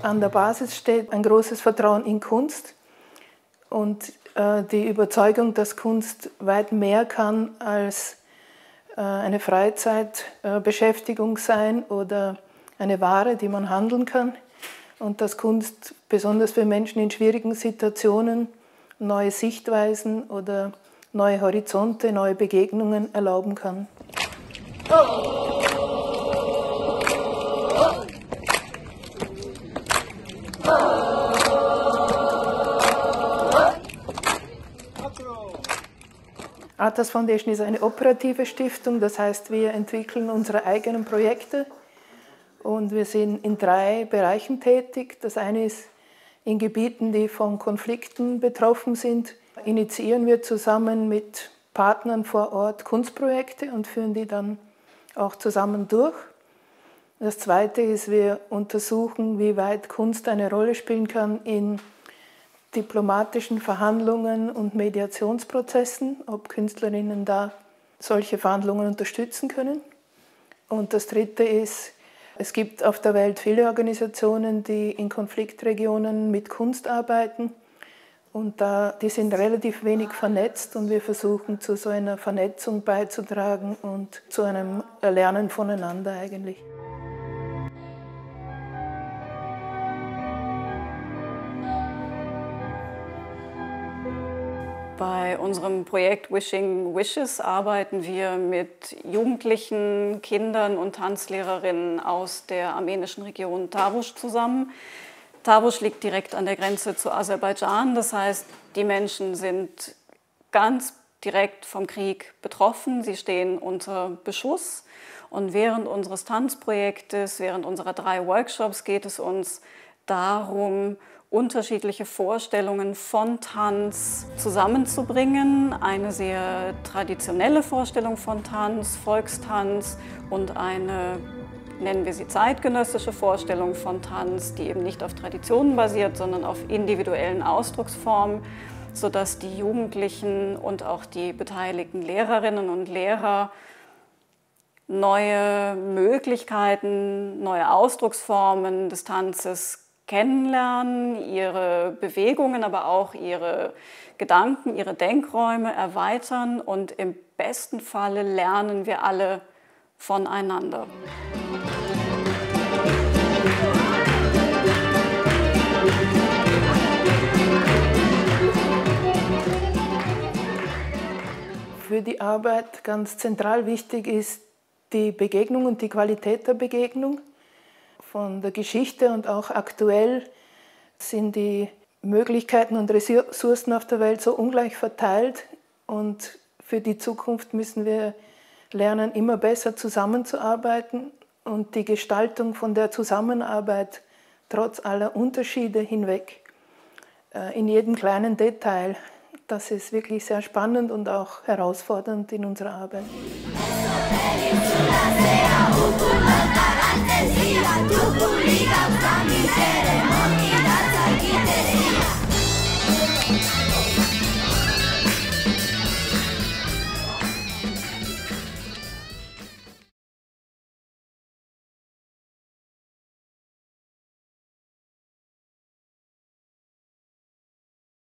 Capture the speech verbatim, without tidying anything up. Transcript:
An der Basis steht ein großes Vertrauen in Kunst und äh, die Überzeugung, dass Kunst weit mehr kann als äh, eine Freizeitbeschäftigung äh, sein oder eine Ware, die man handeln kann. Und dass Kunst besonders für Menschen in schwierigen Situationen neue Sichtweisen oder neue Horizonte, neue Begegnungen erlauben kann. Oh. artasfoundation ist eine operative Stiftung, das heißt, wir entwickeln unsere eigenen Projekte und wir sind in drei Bereichen tätig. Das eine ist, in Gebieten, die von Konflikten betroffen sind, initiieren wir zusammen mit Partnern vor Ort Kunstprojekte und führen die dann auch zusammen durch. Das zweite ist, wir untersuchen, wie weit Kunst eine Rolle spielen kann in diplomatischen Verhandlungen und Mediationsprozessen, ob Künstlerinnen da solche Verhandlungen unterstützen können. Und das dritte ist, es gibt auf der Welt viele Organisationen, die in Konfliktregionen mit Kunst arbeiten und da, die sind relativ wenig vernetzt und wir versuchen zu so einer Vernetzung beizutragen und zu einem Lernen voneinander eigentlich. Bei unserem Projekt Wishing Wishes arbeiten wir mit Jugendlichen, Kindern und Tanzlehrerinnen aus der armenischen Region Tavush zusammen. Tavush liegt direkt an der Grenze zu Aserbaidschan, das heißt, die Menschen sind ganz direkt vom Krieg betroffen, sie stehen unter Beschuss. Und während unseres Tanzprojektes, während unserer drei Workshops geht es uns darum, unterschiedliche Vorstellungen von Tanz zusammenzubringen. Eine sehr traditionelle Vorstellung von Tanz, Volkstanz und eine, nennen wir sie zeitgenössische Vorstellung von Tanz, die eben nicht auf Traditionen basiert, sondern auf individuellen Ausdrucksformen, sodass die Jugendlichen und auch die beteiligten Lehrerinnen und Lehrer neue Möglichkeiten, neue Ausdrucksformen des Tanzes kennenlernen, ihre Bewegungen, aber auch ihre Gedanken, ihre Denkräume erweitern und im besten Falle lernen wir alle voneinander. Für die Arbeit ganz zentral wichtig ist die Begegnung und die Qualität der Begegnung. Von der Geschichte und auch aktuell sind die Möglichkeiten und Ressourcen auf der Welt so ungleich verteilt und für die Zukunft müssen wir lernen, immer besser zusammenzuarbeiten und die Gestaltung von der Zusammenarbeit trotz aller Unterschiede hinweg, in jedem kleinen Detail. Das ist wirklich sehr spannend und auch herausfordernd in unserer Arbeit.